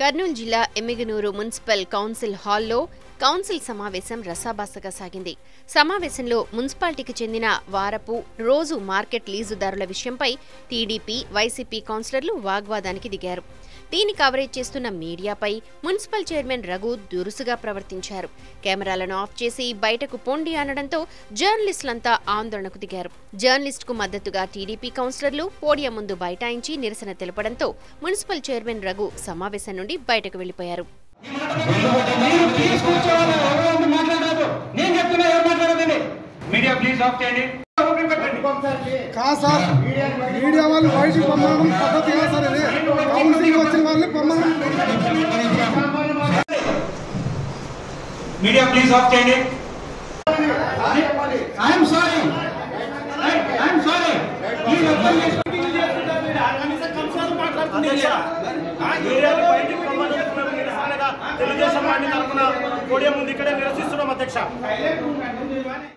కర్నూలు జిల్లా Yemmiganur municipal council హాల్లో council సమావేశం రసభసగా సాగింది. సమావేశంలో మున్సిపాలిటీకి చెందిన వారపు రోజు మార్కెట్ లీజుదారుల విషయంపై టీడీపీ వైసీపీ కౌన్సిలర్లు వాగ్వాదానికి దిగారు. దీని కవరేజ్ చేస్తున్న మీడియాపై మున్సిపల్ చైర్మన్ రఘు దురుసుగా ప్రవర్తించారు. కెమెరాలను ఆఫ్ చేసి బయటకు పొండి అనడంతో జర్నలిస్టులంతా ఆందోళనకు దిగారు. జర్నలిస్టుకు మద్దతుగా టీడీపీ కౌన్సిలర్లు పోడియం ముందు బైఠాయించి నిరసన తెలపడంతో మున్సిపల్ చైర్మన్ రఘు సమావేశం నుండి బయటకు వెళ్లిపోయారు. తెలుగుదేశం పార్టీ తరఫున పోడియం ముందు ఇక్కడే నిరసిస్తున్నాం అధ్యక్ష.